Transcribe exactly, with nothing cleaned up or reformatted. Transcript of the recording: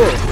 Ooh.